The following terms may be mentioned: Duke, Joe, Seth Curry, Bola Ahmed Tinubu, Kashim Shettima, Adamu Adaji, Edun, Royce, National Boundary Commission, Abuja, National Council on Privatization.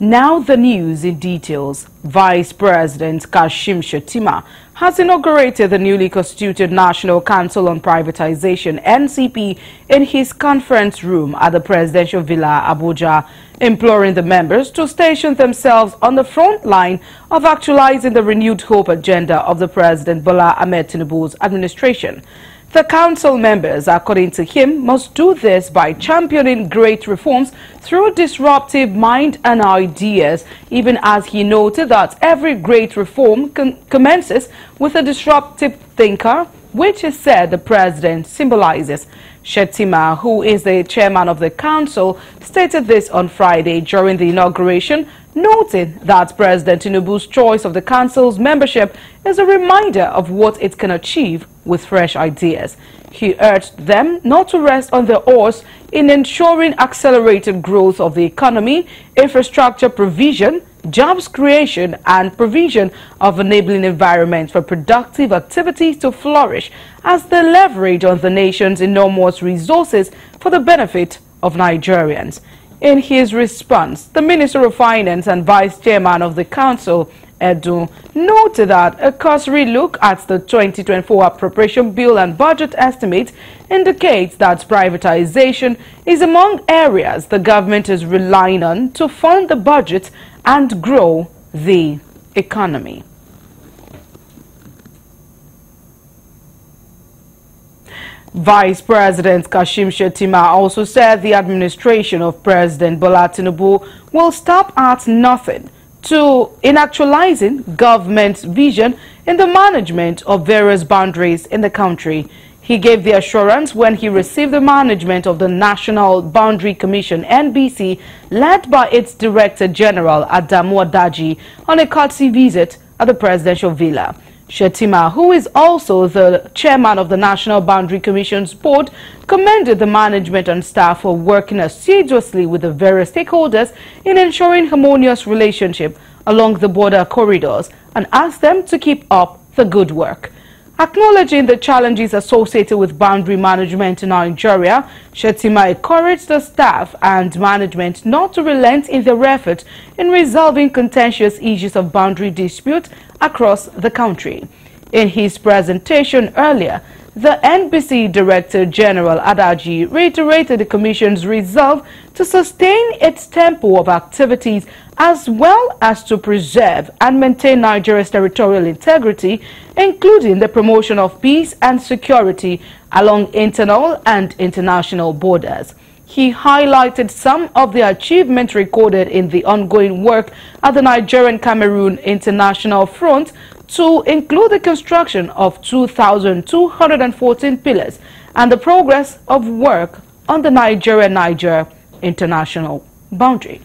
Now the news in details. Vice President Kashim Shettima has inaugurated the newly constituted National Council on Privatization (NCP) in his conference room at the Presidential Villa, Abuja, imploring the members to station themselves on the front line of actualizing the renewed hope agenda of the President Bola Ahmed Tinubu's administration. The council members, according to him, must do this by championing great reforms through disruptive mind and ideas, even as he noted that every great reform commences with a disruptive thinker, which is said the president symbolizes. Shettima, who is the chairman of the council, stated this on Friday during the inauguration, noting that President Tinubu's choice of the council's membership is a reminder of what it can achieve with fresh ideas. He urged them not to rest on their oars in ensuring accelerated growth of the economy, infrastructure provision, jobs creation and provision of enabling environment for productive activities to flourish as they leverage on the nation's enormous resources for the benefit of Nigerians. In his response, the Minister of Finance and Vice Chairman of the Council, Edun, noted that a cursory look at the 2024 Appropriation Bill and budget estimate indicates that privatization is among areas the government is relying on to fund the budget and grow the economy. Vice President Kashim Shettima also said the administration of President Bola Tinubu will stop at nothing in actualizing government's vision in the management of various boundaries in the country. He gave the assurance when he received the management of the National Boundary Commission (NBC), led by its Director General Adamu Adaji, on a courtesy visit at the Presidential Villa. Shettima, who is also the chairman of the National Boundary Commission's board, commended the management and staff for working assiduously with the various stakeholders in ensuring harmonious relationship along the border corridors and asked them to keep up the good work. Acknowledging the challenges associated with boundary management in Nigeria, Shettima encouraged the staff and management not to relent in their efforts in resolving contentious issues of boundary dispute across the country. In his presentation earlier, the NBC Director General Adaji reiterated the Commission's resolve to sustain its tempo of activities as well as to preserve and maintain Nigeria's territorial integrity, including the promotion of peace and security along internal and international borders. He highlighted some of the achievements recorded in the ongoing work at the Nigerian-Cameroon International Front, to include the construction of 2,214 pillars and the progress of work on the Nigeria-Niger international boundary.